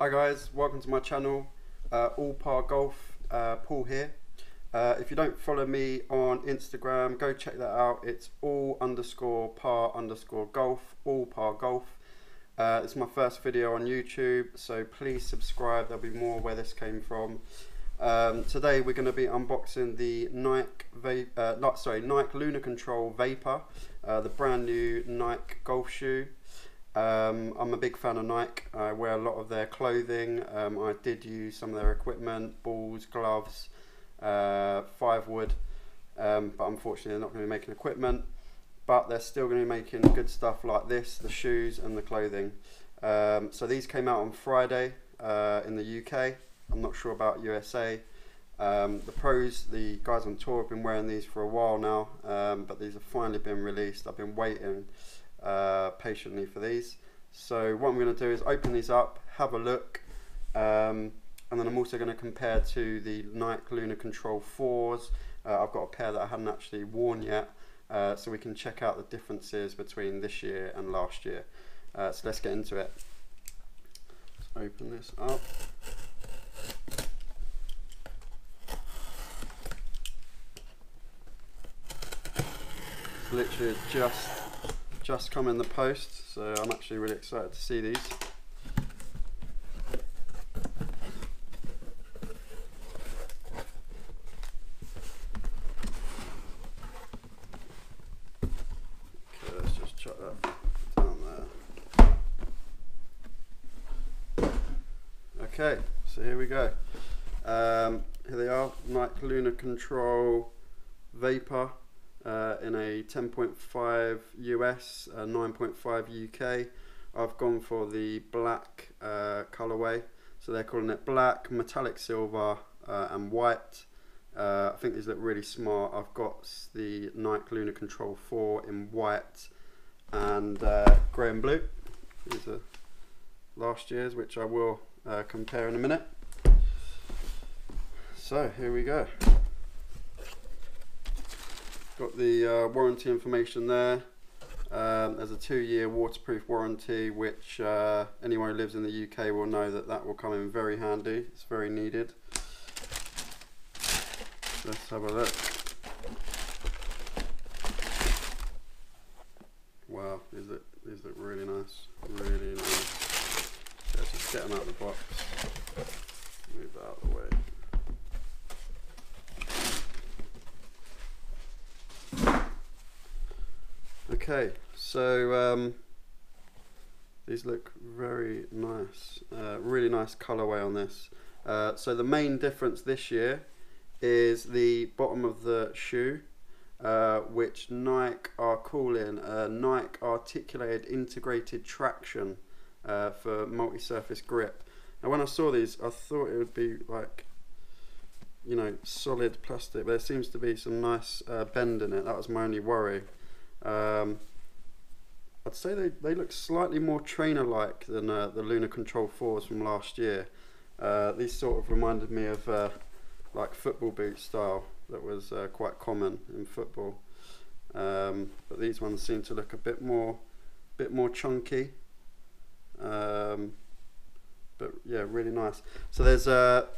Hi guys, welcome to my channel, All Par Golf, Paul here. If you don't follow me on Instagram, go check that out. It's all_par_golf, All Par Golf. It's my first video on YouTube, so please subscribe. There'll be more where this came from. Today we're going to be unboxing the Nike Lunar Control Vapor, the brand new Nike golf shoe. I'm a big fan of Nike. I wear a lot of their clothing. I did use some of their equipment, balls, gloves, 5 wood, but unfortunately they're not going to be making equipment, but they're still going to be making good stuff like this, the shoes and the clothing. So these came out on Friday in the UK. I'm not sure about USA. The pros, the guys on tour, have been wearing these for a while now, but these have finally been released. I've been waiting patiently for these. So what I'm going to do is open these up, have a look, and then I'm also going to compare to the Nike Lunar Control 4s. I've got a pair that I hadn't actually worn yet, so we can check out the differences between this year and last year. So let's get into it. Let's open this up. It's literally just come in the post, so I'm actually really excited to see these. Okay, let's just chuck that down there. Okay, so here we go. Here they are, Nike Lunar Control Vapor. In a 10.5 US, 9.5 UK. I've gone for the black colorway, so they're calling it black, metallic silver, and white. I think these look really smart. I've got the Nike Lunar Control 4 in white and grey and blue. These are last year's, which I will compare in a minute. So here we go. Got the warranty information there. There's a 2-year waterproof warranty, which anyone who lives in the UK will know that that will come in very handy. It's very needed. Let's have a look. Wow, these look really nice, really nice. Let's just get them out of the box. Move that out of the way. Okay, so these look very nice, really nice colorway on this. So the main difference this year is the bottom of the shoe, which Nike are calling Nike Articulated Integrated Traction for multi-surface grip. Now when I saw these, I thought it would be like, you know, solid plastic, but there seems to be some nice bend in it. That was my only worry. I'd say they look slightly more trainer-like than the Lunar Control 4s from last year. These sort of reminded me of like football boot style that was quite common in football, but these ones seem to look a bit more chunky, but yeah, really nice. So there's a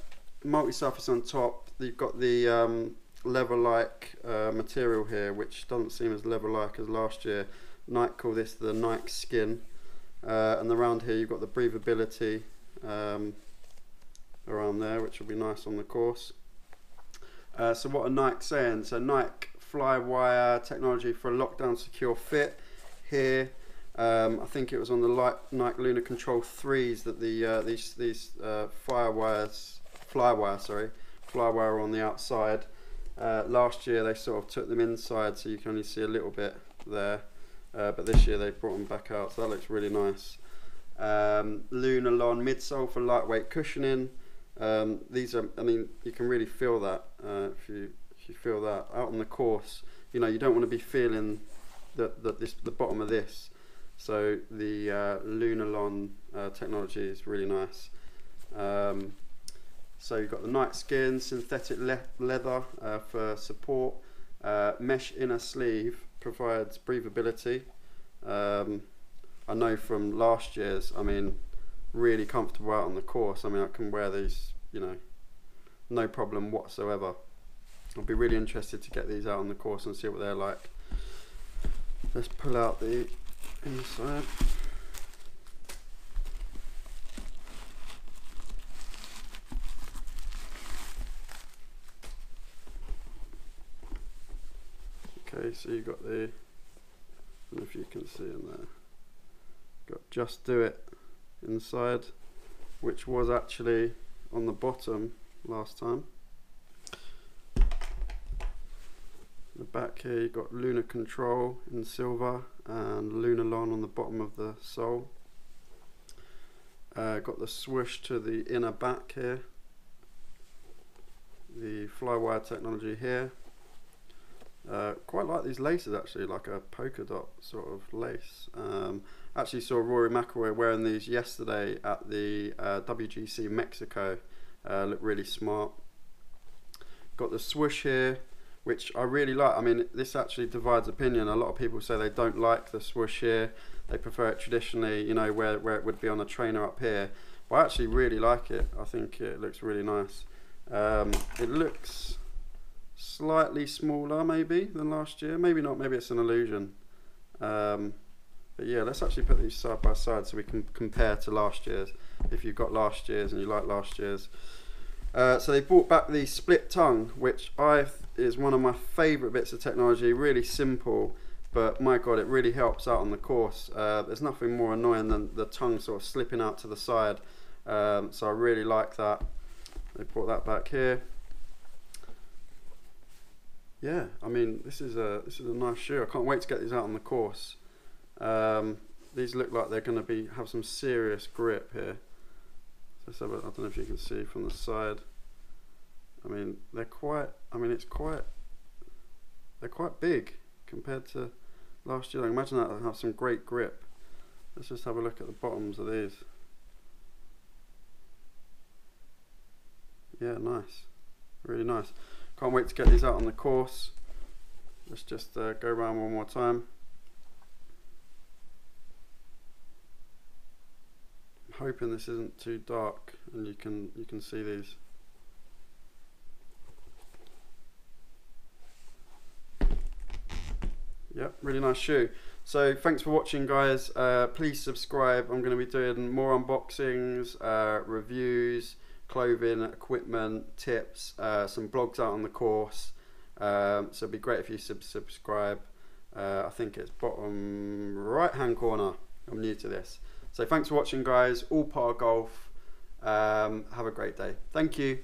multi-surface on top. You've got the leather-like material here, which doesn't seem as leather-like as last year. Nike call this the Nike skin, and around here you've got the breathability around there, which will be nice on the course. So what are Nike saying? So Nike flywire technology for a lockdown secure fit here. I think it was on the Nike Lunar Control 3s that the flywire were on the outside. Last year they sort of took them inside, so you can only see a little bit there, but this year they brought them back out, so that looks really nice. Lunarlon midsole for lightweight cushioning. These are, I mean, you can really feel that if you feel that out on the course. You know, you don't want to be feeling the bottom of this, so the Lunarlon technology is really nice. So you've got the Nike skin, synthetic leather for support, mesh inner sleeve provides breathability. I know from last year's, I mean, really comfortable out on the course. I mean, I can wear these, you know, no problem whatsoever. I'll be really interested to get these out on the course and see what they're like. Let's pull out the inside. Okay, so you've got the, I don't know if you can see in there, got Just Do It inside, which was actually on the bottom last time. The back here, you've got Lunar Control in silver and Lunarlon on the bottom of the sole. Got the swoosh to the inner back here, the flywire technology here. Quite like these laces actually, like a polka dot sort of lace. Actually saw Rory McIlroy wearing these yesterday at the WGC Mexico. Looked really smart. Got the swoosh here, which I really like. I mean, this actually divides opinion. A lot of people say they don't like the swoosh here. They prefer it traditionally, you know, where it would be on a trainer up here. But I actually really like it. I think it looks really nice. It looks slightly smaller maybe than last year, maybe not, maybe it's an illusion, but yeah, let's actually put these side by side so we can compare to last year's if you've got last year's and you like last year's. So they brought back the split tongue, which is one of my favorite bits of technology. Really simple, but my god, it really helps out on the course. There's nothing more annoying than the tongue sort of slipping out to the side, so I really like that they brought that back here. Yeah, I mean, this is a nice shoe. I can't wait to get these out on the course. These look like they're going to have some serious grip here. So I don't know if you can see from the side. I mean, they're quite big compared to last year. I imagine that they'll have some great grip. Let's just have a look at the bottoms of these. Yeah, nice, really nice. Can't wait to get these out on the course. Let's just go around one more time. I'm hoping this isn't too dark and you can see these. Yep, really nice shoe. So thanks for watching, guys. Please subscribe. I'm going to be doing more unboxings, reviews, clothing, equipment, tips, some blogs out on the course, so it'd be great if you subscribe. I think it's bottom right hand corner. I'm new to this. So thanks for watching, guys. All Par Golf. Have a great day. Thank you.